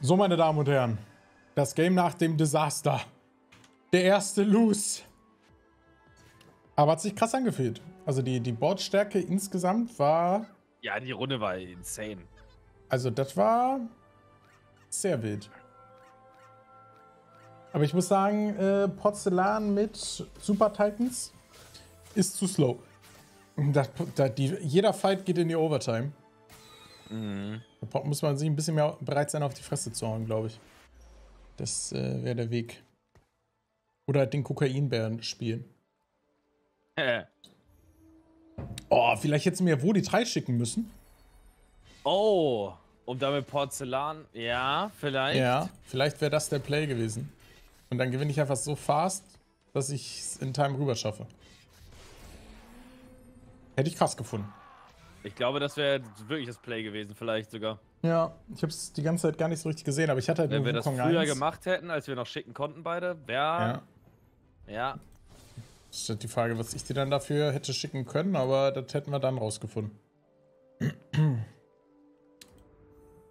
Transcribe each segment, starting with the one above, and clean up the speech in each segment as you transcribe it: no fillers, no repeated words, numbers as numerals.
So, meine Damen und Herren, das Game nach dem Desaster. Der erste Lose. Aber hat sich krass angefühlt. Also die Boardstärke insgesamt war... Ja, die Runde war insane. Also das war sehr wild. Aber ich muss sagen, Porzellan mit Super Titans ist zu slow. Jeder Fight geht in die Overtime. Mhm. Da muss man sich ein bisschen mehr bereit sein, auf die Fresse zu hauen, glaube ich. Das wäre der Weg. Oder den Kokainbären spielen. Oh, vielleicht hätten wir wo die 3 schicken müssen. Oh, und damit Porzellan. Ja, vielleicht. Ja, vielleicht wäre das der Play gewesen. Und dann gewinne ich einfach so fast, dass ich es in Time rüber schaffe. Hätte ich krass gefunden. Ich glaube, das wäre wirklich das Play gewesen, vielleicht sogar. Ja, ich habe es die ganze Zeit gar nicht so richtig gesehen, aber ich hatte halt nur Wukong 1. Wenn wir das früher gemacht hätten, als wir noch schicken konnten beide, wäre... Ja. Ja. Das ist die Frage, was ich dir dann dafür hätte schicken können, aber das hätten wir dann rausgefunden.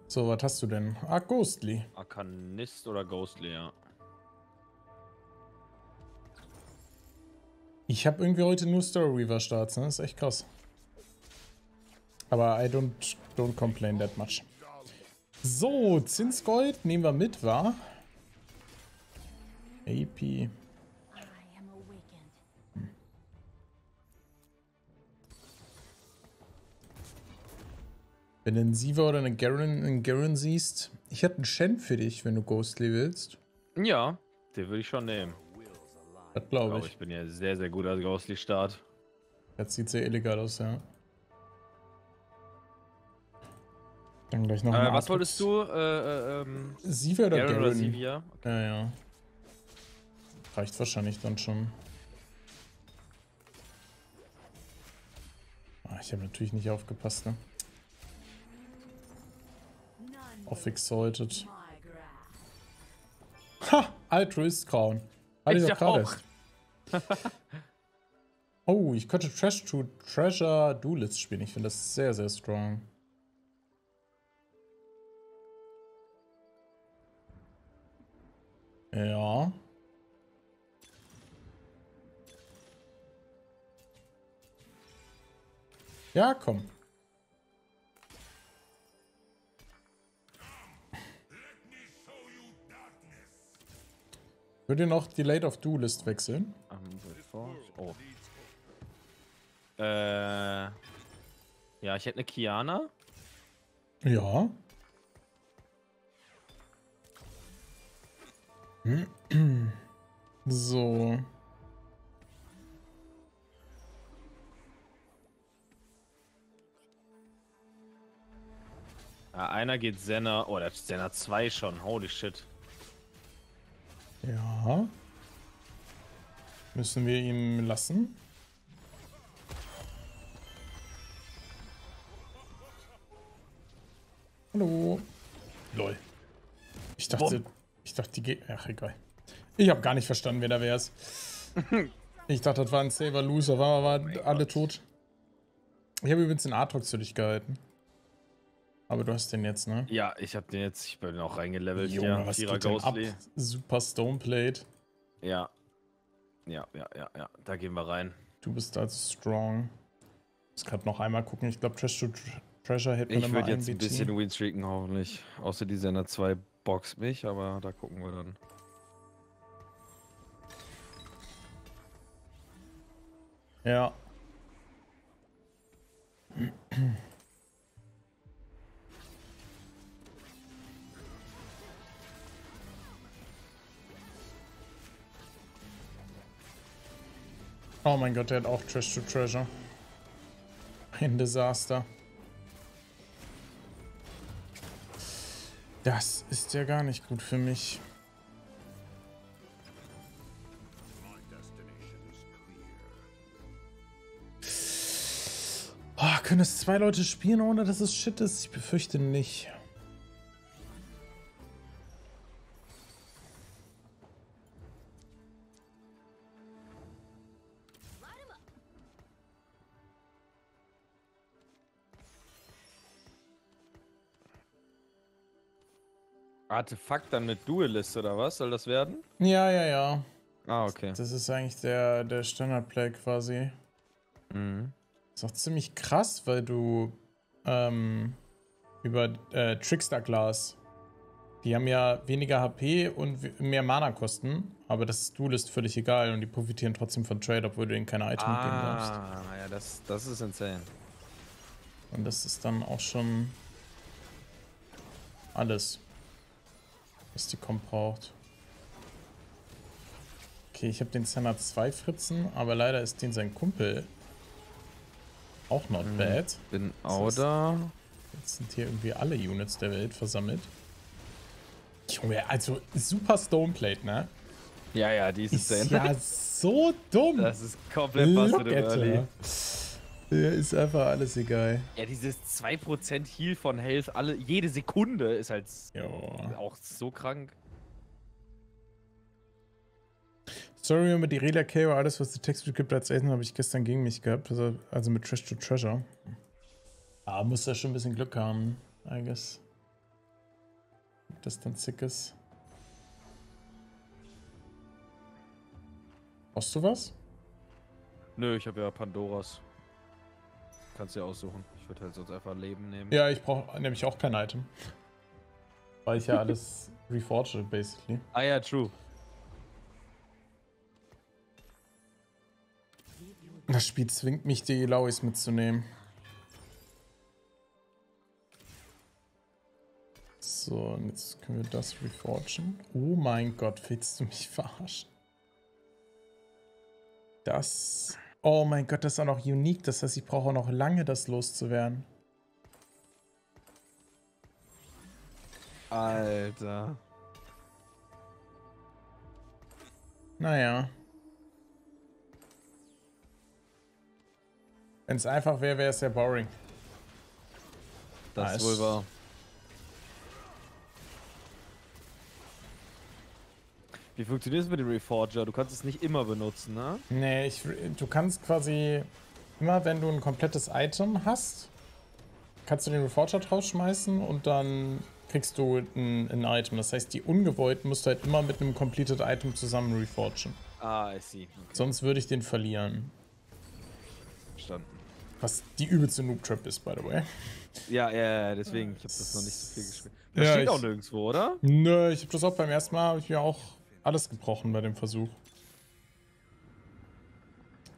So, was hast du denn? Ah, Ghostly. Arcanist oder Ghostly, ja. Ich habe irgendwie heute nur Story Weaver Starts, ne? Das ist echt krass. Aber I don't complain that much. So, Zinsgold nehmen wir mit, wa? AP. Wenn du einen Siever oder einen Garen siehst. Ich hätte einen Shen für dich, wenn du Ghostly willst. Ja, den würde ich schon nehmen. Das glaube ich. Ich bin ja sehr, sehr gut als Ghostly-Start. Das sieht sehr illegal aus, ja. Dann gleich noch mal. Was wolltest du? Siever oder Garen? Oder Siever? Okay. Ja, ja. Reicht wahrscheinlich dann schon. Ah, ich habe natürlich nicht aufgepasst, ne? Auf Exalted. Ha! Altruist Crown. Hatte ich doch gerade erst. Oh, ich könnte Trash to Treasure Duelist spielen. Ich finde das sehr, sehr strong. Ja. Ja, komm. Würde noch die Late of Duelist wechseln? Oh. Ja, ich hätte eine Kiana. Ja. So. Ja, einer geht Senna. Oh, der hat Senna 2 schon. Holy shit. Ja. Müssen wir ihm lassen? Hallo. Lol. Ich dachte, die geht. Ach, egal. Ich habe gar nicht verstanden, wer da wär's. Ich dachte, das war ein Saver Loser, waren alle tot. Ich habe übrigens den Aatrox für dich gehalten. Aber du hast den jetzt, ne? Ja, ich hab den jetzt. Ich bin auch reingelevelt. Junge, ja, was geht denn ab? Super Stone-Plate. Ja. Ja. Da gehen wir rein. Du bist also strong. Ich muss gerade noch einmal gucken. Ich glaube, Trash to Treasure hätte man immer jetzt ein bisschen Winstreaken, hoffentlich. Außer die Senna 2 boxt mich, aber da gucken wir dann. Ja. Oh mein Gott, der hat auch Trash to Treasure. Ein Desaster. Das ist ja gar nicht gut für mich. Oh, können es 2 Leute spielen, ohne dass es Shit ist? Ich befürchte nicht. Artefakt dann mit Duelist oder was? Soll das werden? Ja, ja, ja. Ah, okay. Das ist eigentlich der Standard-Play quasi. Mhm. Ist auch ziemlich krass, weil du über Trickster-Glas, die haben ja weniger HP und mehr Mana-Kosten, aber das ist Duelist völlig egal und die profitieren trotzdem von Trade, obwohl du ihnen keine Item geben darfst. Ah, ja, das ist insane. Und das ist dann auch schon alles, was die Comp braucht. Okay, ich habe den Senna 2 fritzen, aber leider ist den sein Kumpel auch not bad. Bin auch da. Jetzt sind hier irgendwie alle Units der Welt versammelt. Junge, also super Stone-Plate, ne? Ja, ja, die ist insane. Ja, so dumm. Das ist komplett passiert. Ja, ist einfach alles egal. Ja, dieses 2% Heal von Health jede Sekunde ist halt auch so krank. Sorry, mit Irelia K war alles, was die Textbook gibt, als Essen habe ich gestern gegen mich gehabt. Also mit Trash to Treasure. Ah, muss da schon ein bisschen Glück haben, I guess. Ob das dann sick ist. Brauchst du was? Nö, ich habe ja Pandoras. Kannst du ja aussuchen. Ich würde halt sonst einfach Leben nehmen. Ja, ich brauche nämlich auch kein Item. Weil ich ja alles reforge, basically. Ah ja, true. Das Spiel zwingt mich, die Illaois mitzunehmen. So, und jetzt können wir das reforgen. Oh mein Gott, willst du mich verarschen? Das... Oh mein Gott, das ist auch noch unique. Das heißt, ich brauche auch noch lange, das loszuwerden. Alter. Naja. Wenn es einfach wäre, wäre es ja boring. Das ist wohl wahr. Wie funktioniert es mit dem Reforger? Du kannst es nicht immer benutzen, ne? Nee, du kannst quasi immer, wenn du ein komplettes Item hast, kannst du den Reforger draufschmeißen und dann kriegst du ein Item. Das heißt, die ungewollten musst du halt immer mit einem completed Item zusammen reforgen. Ah, I see. Okay. Sonst würde ich den verlieren. Verstanden. Was die übelste Noob-Trap ist, by the way. Ja, ja, deswegen. Ich habe das noch nicht so viel gespielt. Das steht auch nirgendwo, oder? Nö, ich habe das auch beim ersten Mal, habe ich mir auch alles gebrochen bei dem Versuch.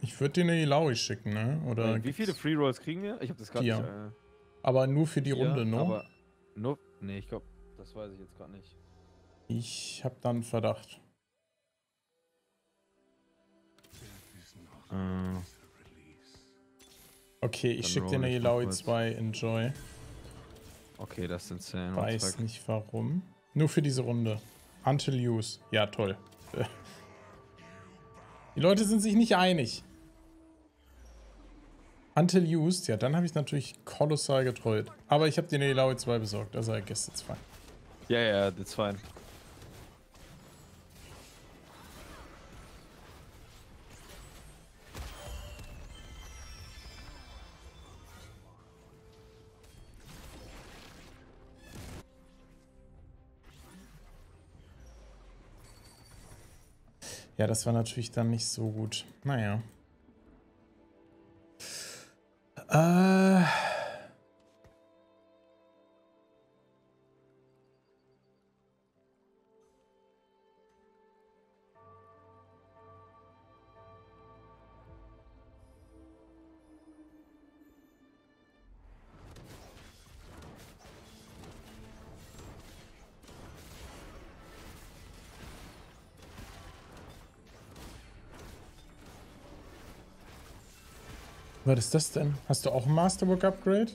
Ich würde dir eine Illaoi schicken, ne? Oder wie viele Free Rolls kriegen wir? Ich habe das gerade nicht. Aber nur für die Runde, ne? Aber nur, nee, ich glaube, das weiß ich jetzt gerade nicht. Ich habe dann Verdacht. Okay, ich schicke dir eine Illaoi 2, enjoy. Okay, das sind 10. Weiß nicht warum. Nur für diese Runde. Until use. Ja, toll. Die Leute sind sich nicht einig. Until used. Ja, dann habe ich natürlich kolossal getrollt. Aber ich habe dir eine Illaoi 2 besorgt. Also, I guess it's fine. Ja, yeah, ja, yeah, that's fine. Ja, das war natürlich dann nicht so gut. Naja. Was ist das denn? Hast du auch ein Masterwork-Upgrade?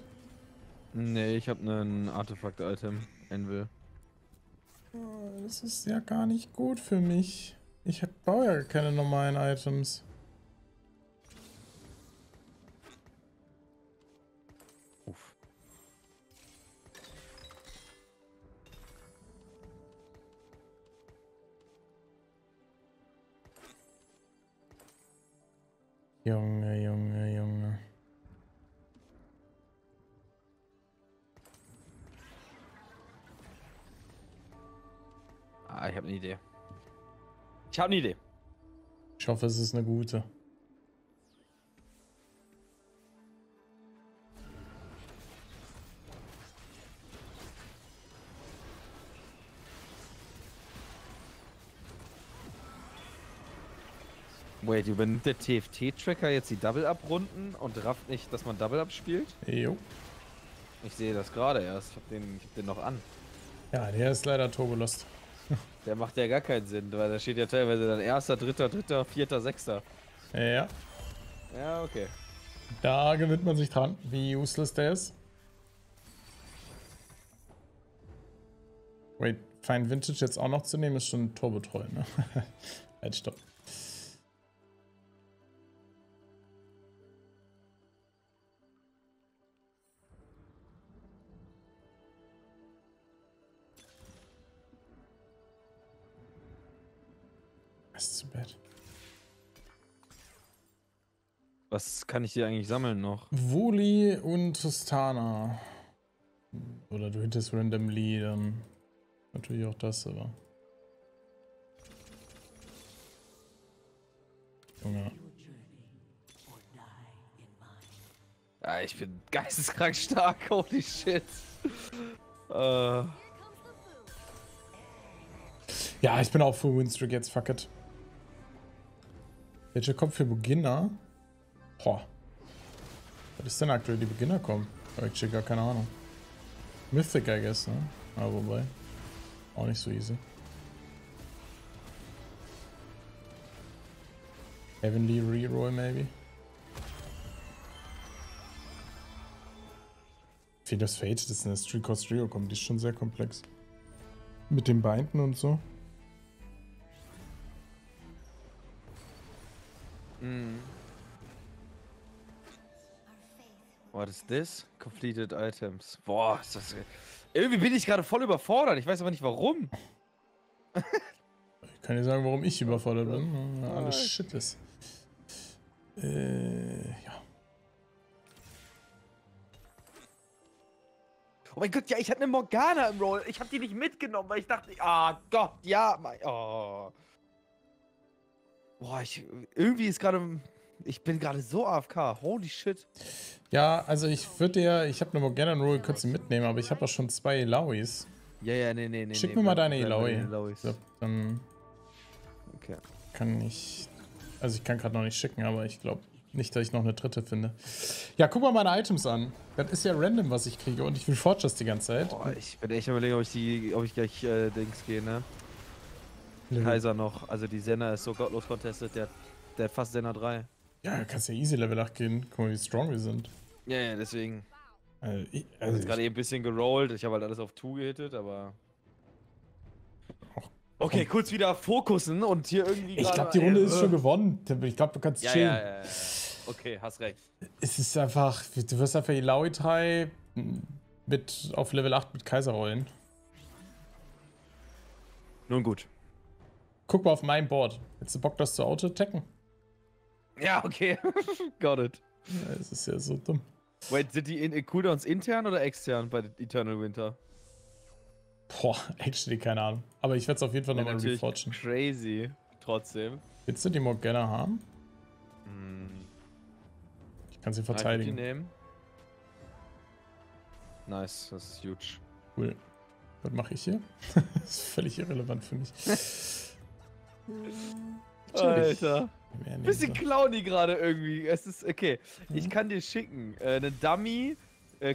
Nee, ich habe einen Artefakt-Item. Anvil. Oh, das ist ja gar nicht gut für mich. Ich baue ja keine normalen Items. Uff. Junge, Junge, Junge. ich habe eine Idee. Ich habe eine Idee. Ich hoffe, es ist eine gute. Wait, übernimmt der TFT-Tracker jetzt die Double-Up-Runden und rafft nicht, dass man Double-Up spielt? Jo. Ich sehe das gerade erst. Ich hab den noch an. Ja, der ist leider Turbolost. Der macht ja gar keinen Sinn, weil da steht ja teilweise dann Erster, Dritter, Vierter, Sechster. Ja. Ja, okay. Da gewinnt man sich dran, wie useless der ist. Wait, Fine Vintage jetzt auch noch zu nehmen, ist schon turbotreu, ne? Halt, stopp. Was kann ich dir eigentlich sammeln noch? Wuli und Tristana. Oder du hittest randomly, dann natürlich auch das, aber... Junge. Ja, ich bin geisteskrank stark, holy shit. Ja, ich bin auch für Winstreak jetzt, fuck it. Welcher kommt für Beginner? Boah. Was ist denn aktuell die Beginner kommen? Ich hab gar keine Ahnung. Mythic, I guess, ne? Aber wobei. Auch nicht so easy. Heavenly Reroll, maybe? Fedos Fate, das ist eine Street-Cost-Rio kommt, die ist schon sehr komplex. Mit dem Binden und so. Mm. What is this? Completed Items. Boah, ist das... Irgendwie bin ich gerade voll überfordert. Ich weiß aber nicht, warum. Ich kann dir sagen, warum ich überfordert bin. Alles shit ist. Ja. Oh mein Gott, ja, ich hatte eine Morgana im Roll. Ich habe die nicht mitgenommen, weil ich dachte, ah Gott, ja, mein, oh. Boah, ich, irgendwie ist gerade, ich bin gerade so AFK, holy shit. Ja, also ich würde dir, ich habe eine Morgana im Roll, könntest du mitnehmen, aber ich habe auch schon zwei Illaois. Ja, ja, nee, nee, nee. Schick mir mal deine Illaoi. So, dann okay. Kann ich, also ich kann gerade noch nicht schicken, aber ich glaube... Nicht, dass ich noch eine dritte finde. Ja, guck mal meine Items an. Das ist ja random, was ich kriege. Und ich will Fortress die ganze Zeit. Boah, ich bin echt überlegen, ob ich gleich Dings gehe, ne? Lille. Kaiser noch. Also die Senna ist so gottlos contestet. Der hat fast Senna 3. Ja, du kannst ja easy Level 8 gehen. Guck mal, wie strong wir sind. Ja, ja, deswegen. Also ich gerade eben ein bisschen gerollt. Ich habe halt alles auf 2 gehittet, aber... Okay, kurz wieder fokussen und hier irgendwie... Ich glaube, die Runde ist schon gewonnen, Timpel. Ich glaube, du kannst chillen. Ja, ja, ja. Okay, hast recht. Es ist einfach... Du wirst einfach Illaoi mit auf Level 8 mit Kaiser rollen. Nun gut. Guck mal auf mein Board. Hättest du Bock, das zu auto-attacken? Ja, okay. Got it. Es ist ja so dumm. Wait, sind die in Cooldowns intern oder extern bei Eternal Winter? Boah, actually, keine Ahnung. Aber ich werde es auf jeden Fall nochmal reforgen. Crazy, trotzdem. Willst du die Morgana haben? Mm. Ich kann sie verteidigen. Kann ich die nehmen? Nice, das ist huge. Cool. Was mache ich hier? Das ist völlig irrelevant für mich. Alter. Bisschen clowny gerade irgendwie. Es ist okay. Mhm. Ich kann dir schicken. Eine Dummy,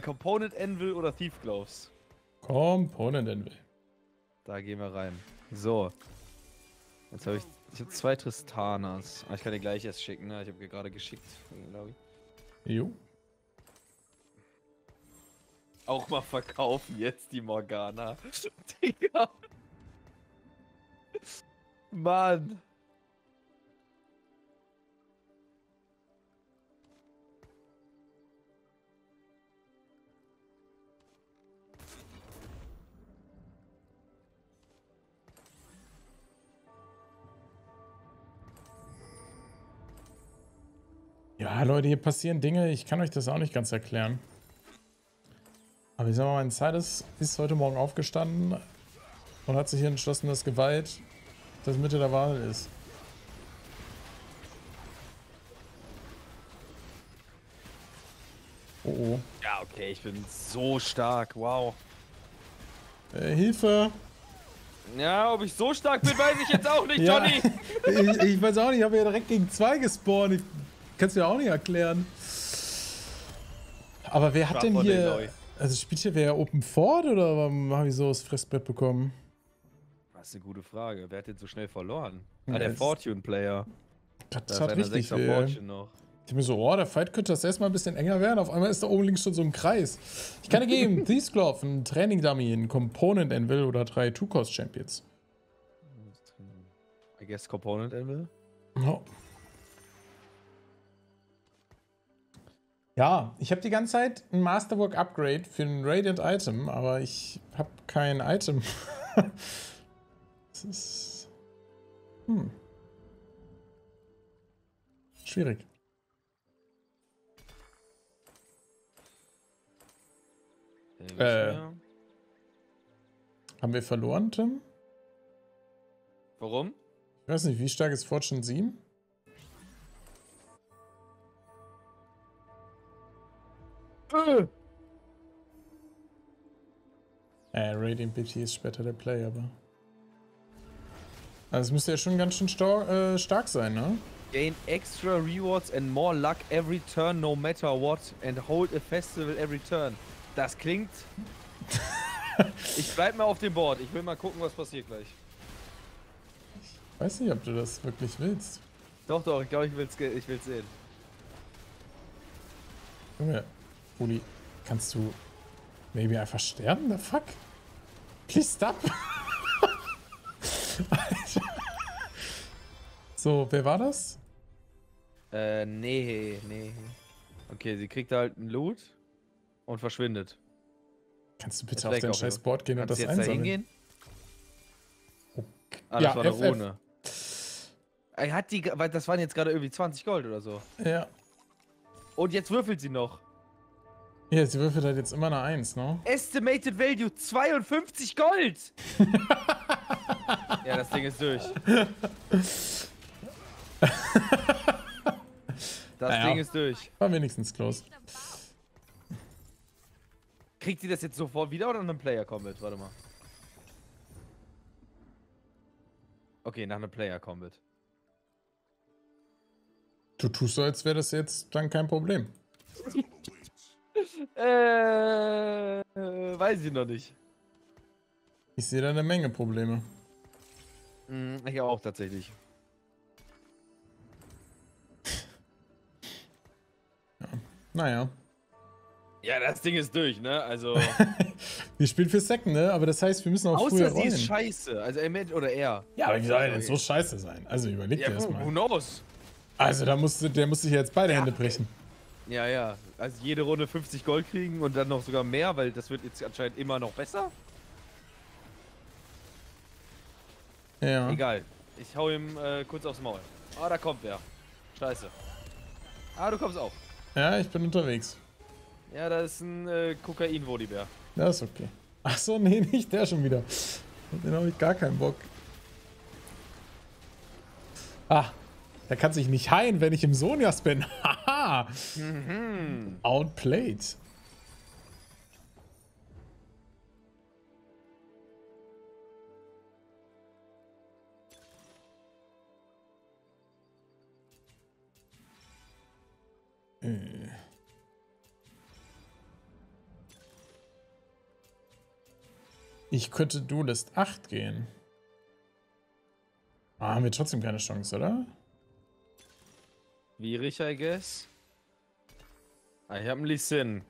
Component Anvil oder Thief Gloves. Component Anvil. Da gehen wir rein. So. Jetzt habe ich. Ich habe 2 Tristanas. Aber ich kann dir gleich erst schicken, ne? Ich habe dir gerade geschickt, glaube ich. Jo. Auch mal verkaufen jetzt die Morgana. Digga. Mann. Ja, Leute, hier passieren Dinge, ich kann euch das auch nicht ganz erklären. Aber ich sag mal, mein Zeit ist heute Morgen aufgestanden und hat sich entschlossen, dass Gewalt das Mittel der Wahl ist. Oh oh. Ja, okay, ich bin so stark, wow. Hilfe! Ja, ob ich so stark bin, weiß ich jetzt auch nicht, ja. Johnny! Ich weiß auch nicht, ich habe ja direkt gegen 2 gespawnt. Ich kann es mir auch nicht erklären. Aber wer hat denn hier... Also spielt hier wer Open Ford oder habe ich so das Fressbrett bekommen? Das ist eine gute Frage. Wer hat denn so schnell verloren? Ja, ah, der Fortune-Player. Das hat richtig Fortune noch. Ich bin so, oh, der Fight könnte das erstmal ein bisschen enger werden. Auf einmal ist da oben links schon so ein Kreis. Ich kann dir geben, Thieves Glove, ein Training Dummy, ein Component Anvil oder 3 Two-Cost Champions. I guess Component Anvil? No. Ja, ich habe die ganze Zeit ein Masterwork-Upgrade für ein Radiant Item, aber ich habe kein Item. Das ist... schwierig. Haben wir verloren, Tim? Warum? Ich weiß nicht, wie stark ist Fortune 7? Radiant BT ist später der Play, aber... Also es müsste ja schon ganz schön stark sein, ne? Gain extra rewards and more luck every turn, no matter what, and hold a festival every turn. Das klingt... Ich bleib mal auf dem Board. Ich will mal gucken, was passiert gleich. Ich weiß nicht, ob du das wirklich willst. Doch, doch. Ich glaube, ich will's sehen. Junge, Uli, kannst du... maybe einfach sterben? The fuck? Please stop! Alter. So, wer war das? Nee. Okay, sie kriegt halt einen Loot. Und verschwindet. Kannst du bitte auf dein scheiß Board gehen und das einsammeln? Kannst du jetzt da hingehen? Okay. Ah, das ja, war eine Rune. Er hat die, weil das waren jetzt gerade irgendwie 20 Gold oder so. Ja. Und jetzt würfelt sie noch. Ja, sie würfelt halt jetzt immer eine 1, ne? Estimated Value 52 Gold! Ja, das Ding ist durch. Ding ist durch. War wenigstens close. Kriegt sie das jetzt sofort wieder oder einem Player Combat? Warte mal. Okay, nach einem Player Combat. Du tust so, als wäre das jetzt dann kein Problem. Weiß ich noch nicht. Ich sehe da eine Menge Probleme. Ich auch tatsächlich. Ja. Naja. Ja, das Ding ist durch, ne? Also. Wir spielen für Second, ne? Aber das heißt, wir müssen auch früher rollen. Außer sie ist scheiße. Also er. Ja, aber wie soll er denn so scheiße sein? Also überleg dir das mal. Who knows? Also da musste ich jetzt beide Hände brechen. Ja, ja. Also jede Runde 50 Gold kriegen und dann noch sogar mehr, weil das wird jetzt anscheinend immer noch besser. Ja. Egal. Ich hau ihm kurz aufs Maul. Ah, da kommt wer. Scheiße. Ah, du kommst auch. Ja, ich bin unterwegs. Ja, da ist ein Kokain-Wodibär. Das ist okay. Achso, nee, nicht der schon wieder. Den habe ich gar keinen Bock. Ah, der kann sich nicht heilen, wenn ich im Sonia bin. Haha! Outplayed. Ich könnte Duelist 8 gehen. Ah, haben wir trotzdem keine Chance, oder? Schwierig, I guess. Ah, ich habe einen Lee Sin.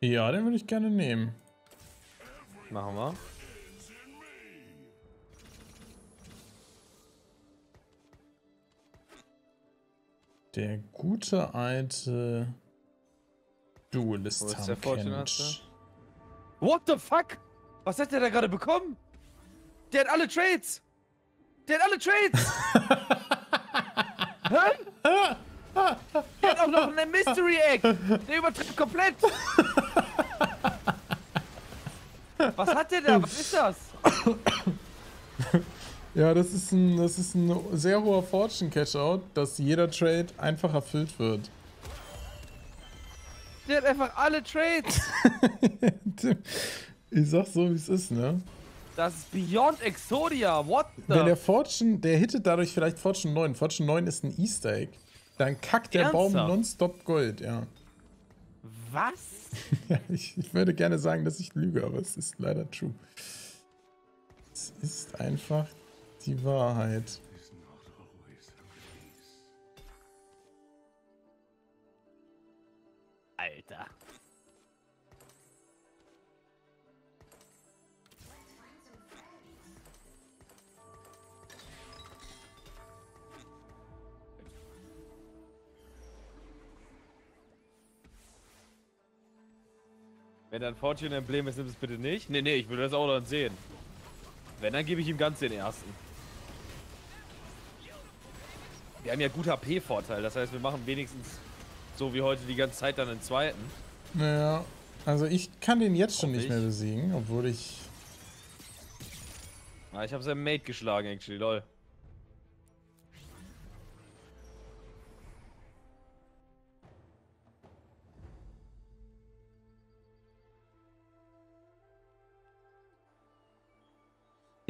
Ja, den würde ich gerne nehmen. Machen wir. Der gute alte Duelist. What the fuck? Was hat der da gerade bekommen? Der hat alle Trades! Hä? Der hat auch noch einen Mystery Egg! Der übertrifft komplett! Was hat der da? Was ist das? Ja, das ist ein sehr hoher Fortune-Catch-Out, dass jeder Trade einfach erfüllt wird. Der hat einfach alle Trades! Ich sag so, wie es ist, ne? Das ist Beyond Exodia, what the... Wenn der Fortune, der hittet dadurch vielleicht Fortune 9. Fortune 9 ist ein Easter Egg. Dann kackt der Ernsthaft? Baum nonstop Gold, ja. Was? Ja, ich würde gerne sagen, dass ich lüge, aber es ist leider true. Es ist einfach die Wahrheit. Alter. Wenn da ein Fortune-Emblem ist, nimm es bitte nicht. Nee, nee, ich will das auch dann sehen. Wenn, dann gebe ich ihm ganz den ersten. Wir haben ja gut HP-Vorteil, das heißt, wir machen wenigstens so wie heute die ganze Zeit dann den zweiten. Naja, also ich kann den jetzt schon nicht mehr besiegen, obwohl ich... Ah, ich habe seinen Mate geschlagen, actually, lol.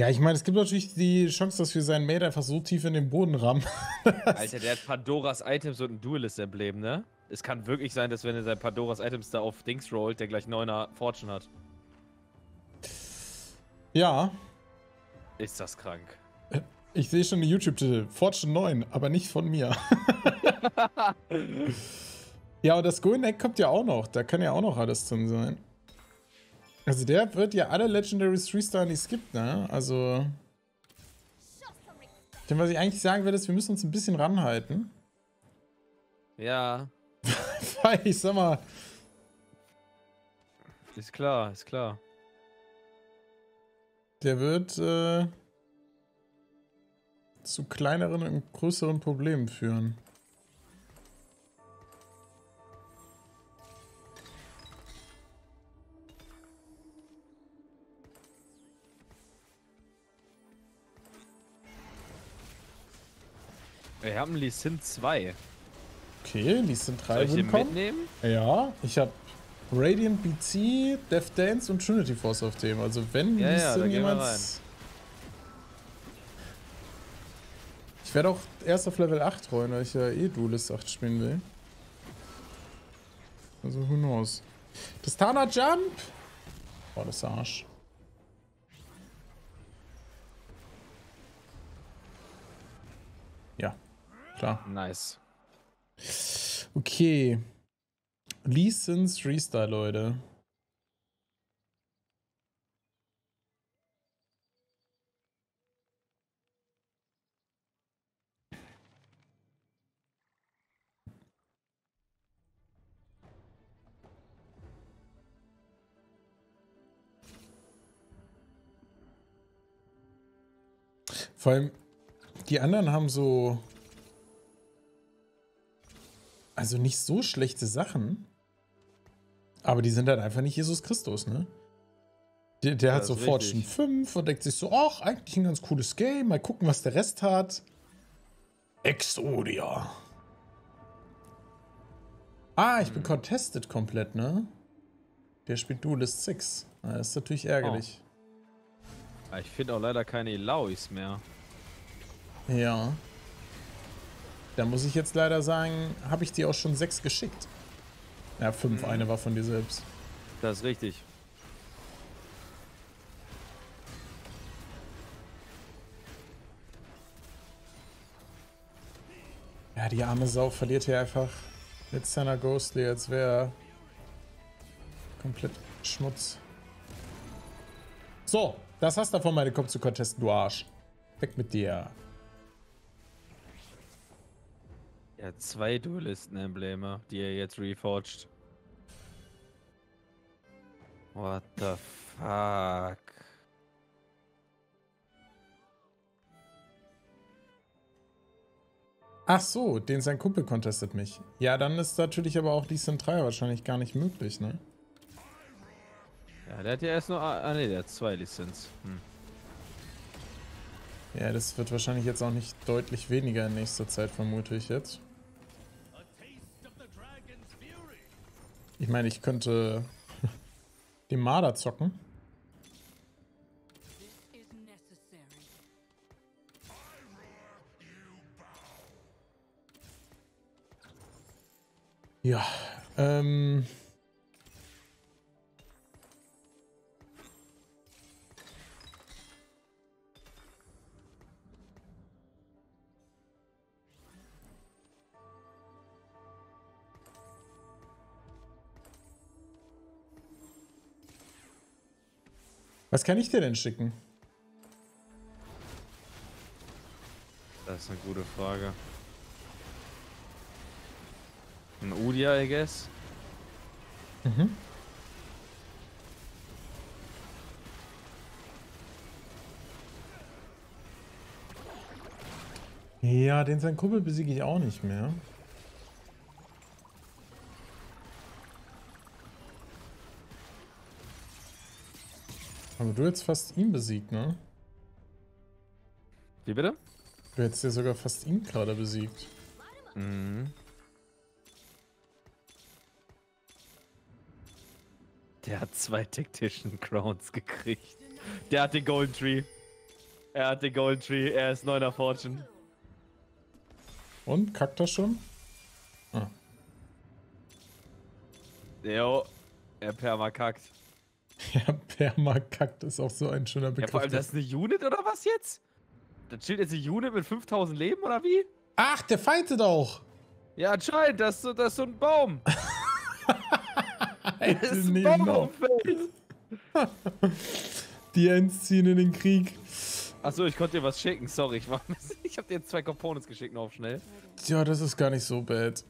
Ja, ich meine, es gibt natürlich die Chance, dass wir seinen Mate einfach so tief in den Boden rammen. Alter, der hat Pandoras Items und ein Duelist-Emblem, ne? Es kann wirklich sein, dass wenn er sein Pandoras Items da auf Dings rollt, der gleich 9er Fortune hat. Ja. Ist das krank. Ich sehe schon eine YouTube-Titel. Fortune 9, aber nicht von mir. Ja, und das Golden Egg kommt ja auch noch. Da kann ja auch noch alles drin sein. Also der wird ja alle Legendaries freestylen, die es gibt, ne? Also... Denn was ich eigentlich sagen will, ist, wir müssen uns ein bisschen ranhalten. Ja. Weil ich sag mal... Ist klar, ist klar. Der wird zu kleineren und größeren Problemen führen. Wir haben Lee Sin 2. Okay, Lee Sin 3. Soll ich den mitnehmen? Ja, ich habe Radiant BC, Death Dance und Trinity Force auf dem. Also wenn ja, Lee Sin ja, jemals... Ich werde auch erst auf Level 8 rollen, weil ich ja eh Duelist 8 spielen will. Also who knows. Das Tana Jump! Oh, das ist Arsch. Ja. Klar. Nice. Okay. Lee Sin's Freestyle, Leute. Vor allem, die anderen haben so... Also nicht so schlechte Sachen, aber die sind halt einfach nicht Jesus Christus, ne? Der hat so Fortune 5 und denkt sich so, ach, eigentlich ein ganz cooles Game, mal gucken, was der Rest hat. Exodia. Ah, ich bin contested komplett, ne? Der spielt Duelist 6. Das ist natürlich ärgerlich. Oh. Ich finde auch leider keine Illaois mehr. Ja. Da muss ich jetzt leider sagen, habe ich dir auch schon 6 geschickt. Ja, 5, eine war von dir selbst. Das ist richtig. Ja, die arme Sau verliert hier einfach mit Senna Ghostly, als wäre komplett Schmutz. So, das hast du davon, meine Kopf zu contesten, du Arsch. Weg mit dir. Er hat 2 Duelisten-Embleme, die er jetzt reforged. What the fuck? Ach so, den sein Kumpel contestet mich. Ja, dann ist natürlich aber auch die Sin 3 wahrscheinlich gar nicht möglich, ne? Ja, der hat ja erst nur... Ah, ne, der hat 2 Lizenz. Ja, das wird wahrscheinlich jetzt auch nicht deutlich weniger in nächster Zeit, vermute ich jetzt. Ich meine, ich könnte den Marder zocken. Ja, was kann ich dir denn schicken? Das ist eine gute Frage. Ein Udia, I guess. Mhm. Ja, den sein Kumpel besiege ich auch nicht mehr. Aber du hättest fast ihn besiegt, ne? Wie bitte? Du hättest ja sogar fast ihn gerade besiegt. Mhm. Der hat 2 Tactician Crowns gekriegt. Der hat den Golden Tree. Er hat den Golden Tree. Er ist 9er Fortune. Und? Kackt er schon? Ah. Jo. Er permakackt. Ja, permakackt ist auch so ein schöner Begriff. Ja, vor allem, das ist eine Unit oder was jetzt? Da chillt jetzt eine Unit mit 5000 Leben oder wie? Ach, der fightet auch. Ja, anscheinend. Das ist so ein Baum. Das ist ein Baum auf dem Feld. Die Ents ziehen in den Krieg. Achso, ich konnte dir was schicken, sorry. Ich hab dir jetzt 2 Components geschickt, noch schnell. Tja, das ist gar nicht so bad.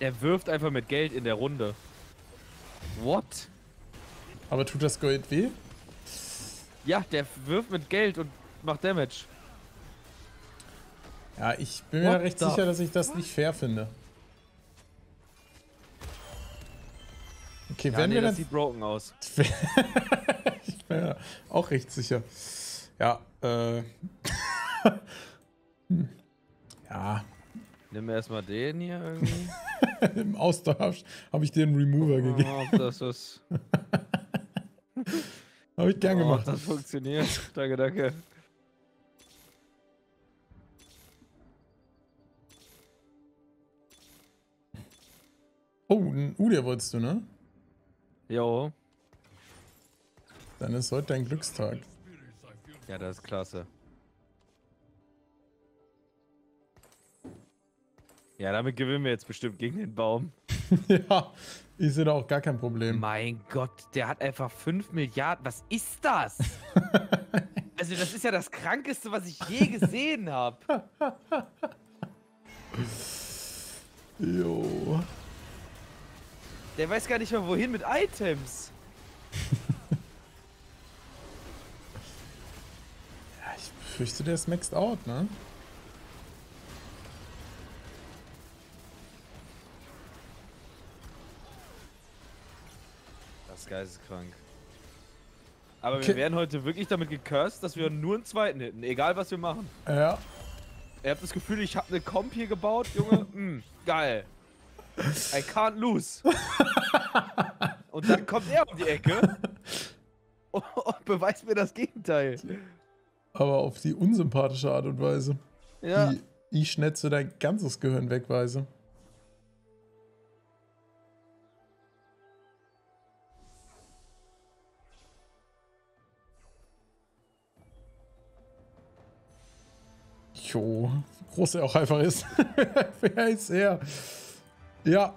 Er wirft einfach mit Geld in der Runde. What? Aber tut das Gold weh? Ja, der wirft mit Geld und macht Damage. Ja, ich bin mir recht sicher, dass ich das nicht fair finde. Okay, ja, wenn nee, wir das sieht broken aus. Ich bin ja auch recht sicher. Ja, ja. Nimm erstmal den hier irgendwie. Im Austausch habe ich dir einen Remover gegeben. Ob das ist. Habe ich gern gemacht. Das funktioniert. Danke, danke. Oh, ein Udia wolltest du, ne? Jo. Dann ist heute dein Glückstag. Ja, das ist klasse. Ja, damit gewinnen wir jetzt bestimmt gegen den Baum. Ja, ich sehe da auch gar kein Problem. Mein Gott, der hat einfach 5 Milliarden. Was ist das? Also das ist ja das Krankeste, was ich je gesehen habe. Jo. Der weiß gar nicht mehr, wohin mit Items. Ja, ich befürchte, der ist maxed out, ne? Geisteskrank. Aber okay, wir werden heute wirklich damit gecurst, dass wir nur einen zweiten hitten, egal was wir machen. Ja. Ihr habt das Gefühl, ich habe eine Comp hier gebaut, Junge. Geil. I can't lose. Und dann kommt er um die Ecke und beweist mir das Gegenteil. Aber auf die unsympathische Art und Weise. Ja. Ich schnetze dein ganzes Gehirn wegweise. Jo, so groß er auch einfach ist. Wer ist er? Ja.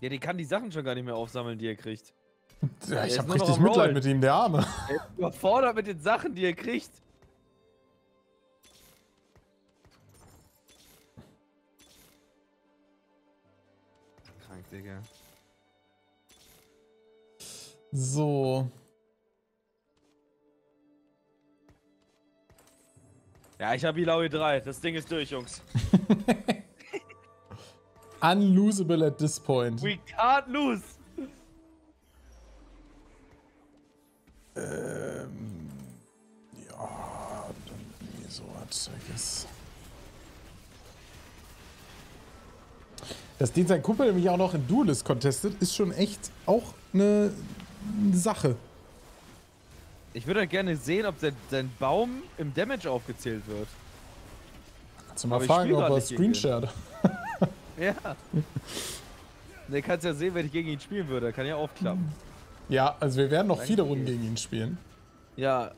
Ja, die kann die Sachen schon gar nicht mehr aufsammeln, die er kriegt. Ja, ich habe richtig Mitleid mit ihm, der Arme. Er ist überfordert mit den Sachen, die er kriegt. Krank, Digga. So. Ja, ich habe Illaoi 3. Das Ding ist durch, Jungs. Unlosable at this point. We can't lose. Ja, dann so ein Zeuges. Dass den sein Kumpel nämlich auch noch in Duelist contestet, ist schon echt auch eine Sache. Ich würde halt gerne sehen, ob sein Baum im Damage aufgezählt wird. Kannst du mal fragen, ob er screenshared? Ja. Der kannst ja sehen, wenn ich gegen ihn spielen würde. Kann ja aufklappen. Ja, also wir werden noch viele Runden gegen ihn spielen. Ja.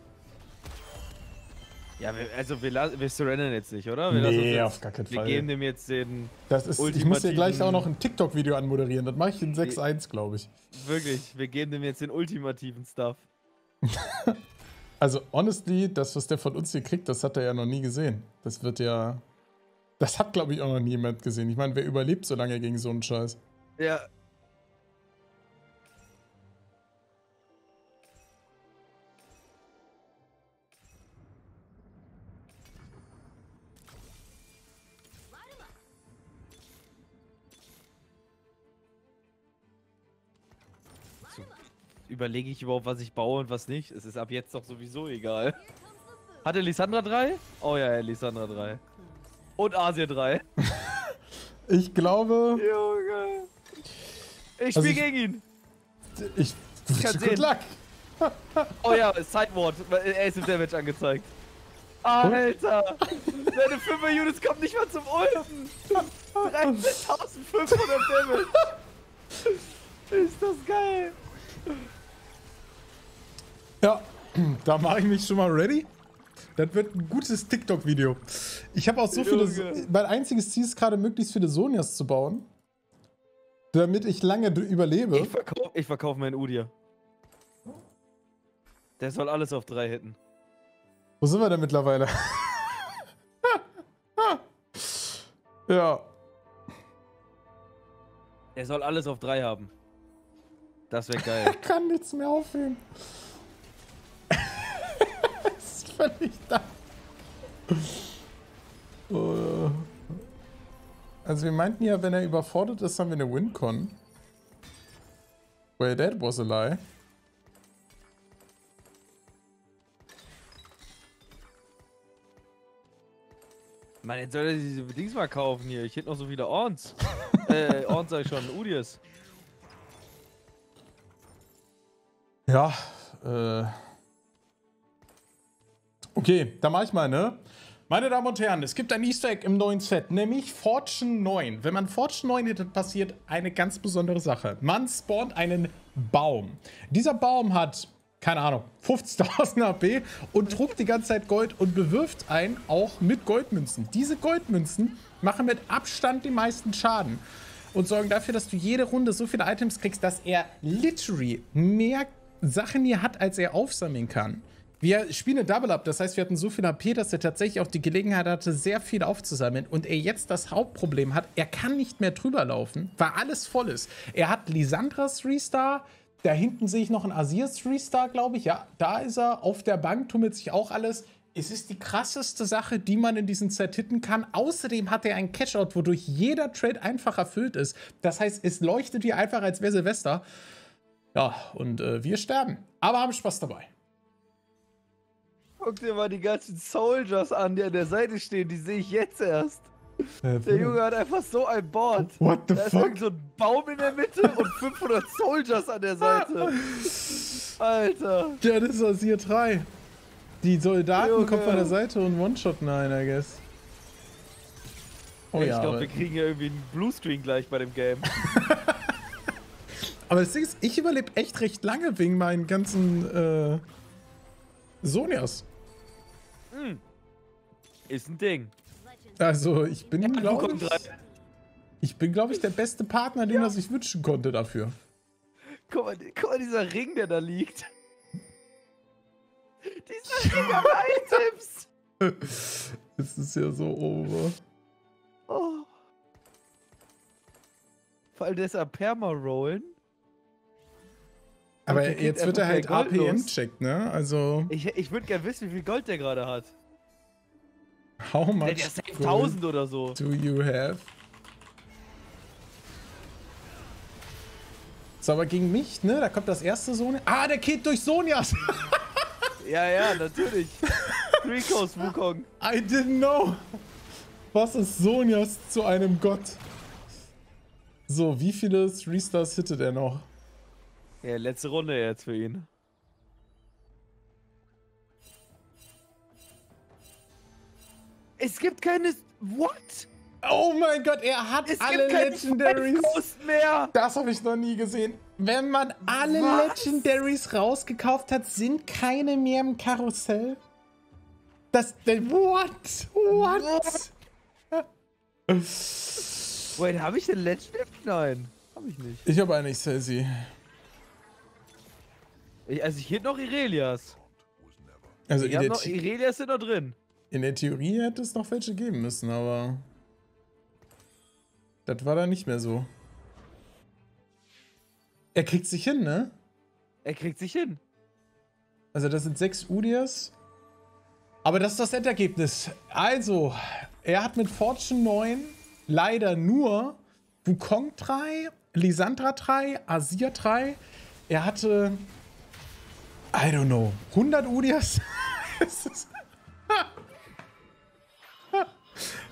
Ja, also wir surrendern jetzt nicht, oder? Nee, auf gar keinen Fall. Wir geben dem jetzt den ultimativen... Ich muss dir gleich auch noch ein TikTok-Video anmoderieren. Das mache ich in 6.1, glaube ich. Wirklich, wir geben dem jetzt den ultimativen Stuff. Also, honestly, das, was der von uns hier kriegt, das hat er ja noch nie gesehen. Das wird ja... Das hat, glaube ich, auch noch niemand gesehen. Ich meine, wer überlebt so lange gegen so einen Scheiß? Ja. So, überlege ich überhaupt, was ich baue und was nicht? Es ist ab jetzt doch sowieso egal. Hat Elisandra 3? Oh ja, Elisandra 3. Und Asien 3. Ich glaube... Junge. Ich spiele gegen ihn. Ich kann sehen. Oh ja, Sideward. Er ist im Damage angezeigt. Alter. Seine 5er Units kommen nicht mal zum Ulten. 13.500 Damage. Ist das geil. Ja, da mache ich mich schon mal ready. Das wird ein gutes TikTok-Video. Ich habe auch so viele... Mein einziges Ziel ist gerade, möglichst viele Sonias zu bauen. Damit ich lange überlebe. Ich verkauf meinen Udia. Der soll alles auf 3 hitten. Wo sind wir denn mittlerweile? Ja. Er soll alles auf 3 haben. Das wäre geil. Er kann nichts mehr aufheben. Völlig da. Also wir meinten ja, wenn er überfordert ist, haben wir eine Wincon. Well, that was a lie. Mann, jetzt soll er diese Dings mal kaufen hier. Ich hätte noch so viele Orns. Orns sag ich schon, Udias. Ja, Okay, da mache ich mal, ne? Meine Damen und Herren, es gibt ein Easter Egg im neuen Set, nämlich Fortune 9. Wenn man Fortune 9 hittet, passiert eine ganz besondere Sache. Man spawnt einen Baum. Dieser Baum hat, keine Ahnung, 50.000 AP und druckt die ganze Zeit Gold und bewirft einen auch mit Goldmünzen. Diese Goldmünzen machen mit Abstand den meisten Schaden und sorgen dafür, dass du jede Runde so viele Items kriegst, dass er literally mehr Sachen hier hat, als er aufsammeln kann. Wir spielen eine Double-Up, das heißt, wir hatten so viel AP, dass er tatsächlich auch die Gelegenheit hatte, sehr viel aufzusammeln. Und er jetzt das Hauptproblem hat, er kann nicht mehr drüber laufen, weil alles voll ist. Er hat Lisandras 3-Star, da hinten sehe ich noch einen Asirs 3-Star, glaube ich. Ja, da ist er, auf der Bank tummelt sich auch alles. Es ist die krasseste Sache, die man in diesem Set hitten kann. Außerdem hat er einen Catchout, wodurch jeder Trade einfach erfüllt ist. Das heißt, es leuchtet hier einfach, als wäre Silvester. Ja, und wir sterben, aber haben Spaß dabei. Guck dir mal die ganzen Soldiers an, die an der Seite stehen, die sehe ich jetzt erst. Der Junge hat einfach so ein Board. What the fuck? Da ist so ein Baum in der Mitte und 500 Soldiers an der Seite. Alter. Ja, das ist aus hier 3. Die Soldaten kommen von der Seite und One-Shot 9, I guess. Oh, ja, ich glaube, wir kriegen ja irgendwie einen Bluescreen gleich bei dem Game. Aber das Ding ist, ich überlebe echt recht lange wegen meinen ganzen Sonias. Ist ein Ding. Also, ich bin, glaube ich, der beste Partner, den er sich wünschen konnte dafür. Guck mal, dieser Ring, der da liegt. Dieser Ring an Items. Es ist ja so over. Oh. Vor allem deshalb Perma-Rollen. Aber jetzt wird er halt APM checkt, ne? Also. Ich würde gerne wissen, wie viel Gold der gerade hat. How much ja 1000 oder so. Do you have? So, aber gegen mich, ne? Da kommt das erste Sonia. Ah, der geht durch Sonias! Ja, ja, natürlich. Rico's Wukong. I didn't know. Was ist Sonias zu einem Gott? So, wie viele 3-Stars hittet er noch? Ja, letzte Runde jetzt für ihn. Es gibt keine... What? Oh mein Gott, er hat alle Legendaries mehr. Das habe ich noch nie gesehen. Wenn man alle Legendaries rausgekauft hat, sind keine mehr im Karussell. Das... What? Wait, habe ich den Legendary? Nein, habe ich nicht. Ich habe eigentlich Sassy. Also ich hätte noch Irelias. Also Irelias sind noch drin. In der Theorie hätte es noch welche geben müssen, aber... Das war dann nicht mehr so. Er kriegt sich hin, ne? Er kriegt sich hin. Also das sind 6 Udias. Aber das ist das Endergebnis. Also, er hat mit Fortune 9 leider nur Wukong 3, Lisandra 3, Asia 3. Er hatte... I don't know. 100 Udias?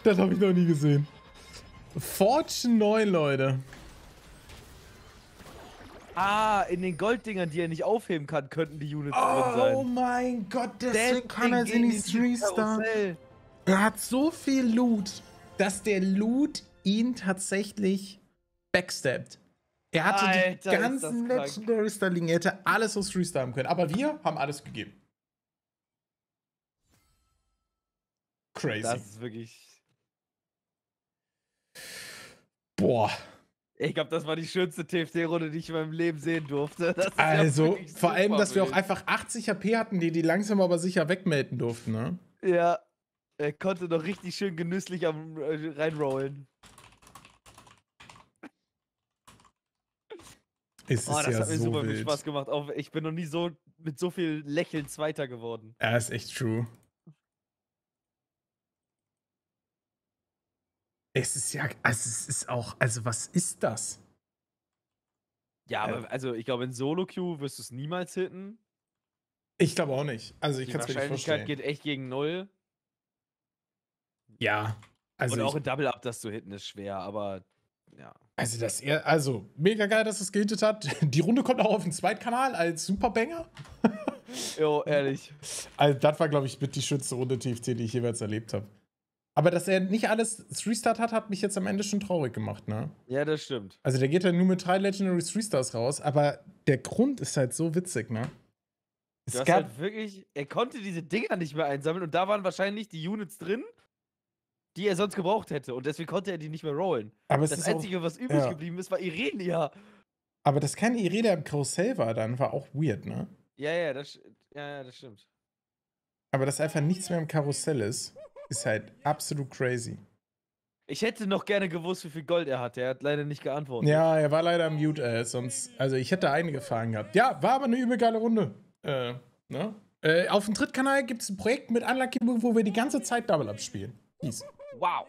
Das habe ich noch nie gesehen. Fortune 9, Leute. Ah, in den Golddingern, die er nicht aufheben kann, könnten die Units drin sein. Oh mein Gott, deswegen kann er sie nicht 3-Star. Er hat so viel Loot, dass der Loot ihn tatsächlich backstabbt. Er hatte die ganzen Legendaries da liegen. Er hätte alles aus 3-Star haben können. Aber wir haben alles gegeben. Crazy. Das ist wirklich... Boah. Ich glaube, das war die schönste TFT-Runde, die ich in meinem Leben sehen durfte. Also, ja, vor allem, dass wir auch einfach 80 HP hatten, die langsam aber sicher wegmelden durften, ne? Ja. Er konnte noch richtig schön genüsslich am reinrollen. Das hat mir super viel Spaß gemacht. Auch ich bin noch nie so mit so viel Lächeln Zweiter geworden. Ja, ist echt true. Es ist ja, also es ist auch, also was ist das? Ja, aber also ich glaube in Solo-Queue wirst du es niemals hitten. Ich glaube auch nicht. Also ich kann es mir nicht vorstellen. Die Wahrscheinlichkeit geht echt gegen 0. Ja. Also und auch in Double-Up das zu hitten ist schwer, aber ja. Also das eher, also mega geil, dass es gehittet hat. Die Runde kommt auch auf den Zweitkanal als Superbanger. Jo, ehrlich. Also das war, glaube ich, mit die schönste Runde TFT, die ich jeweils erlebt habe. Aber dass er nicht alles 3-Stars hat, hat mich jetzt am Ende schon traurig gemacht, ne? Ja, das stimmt. Also der geht ja nur mit 3 Legendary 3-Stars raus, aber der Grund ist halt so witzig, ne? Es gab halt wirklich, er konnte diese Dinger nicht mehr einsammeln und da waren wahrscheinlich die Units drin, die er sonst gebraucht hätte und deswegen konnte er die nicht mehr rollen. Aber das Einzige, was übrig geblieben ist, war Irelia. Aber dass keine Irelia im Karussell war dann, war auch weird, ne? Ja, ja, das stimmt. Aber dass einfach nichts mehr im Karussell ist... Ist halt absolut crazy. Ich hätte noch gerne gewusst, wie viel Gold er hatte. Er hat leider nicht geantwortet. Ja, er war leider mute, sonst... Also, ich hätte einige Fragen gehabt. Ja, war aber eine übel geile Runde. Ne? Auf dem Drittkanal gibt es ein Projekt mit Unlucky, wo wir die ganze Zeit Double-Up spielen. Peace. Wow.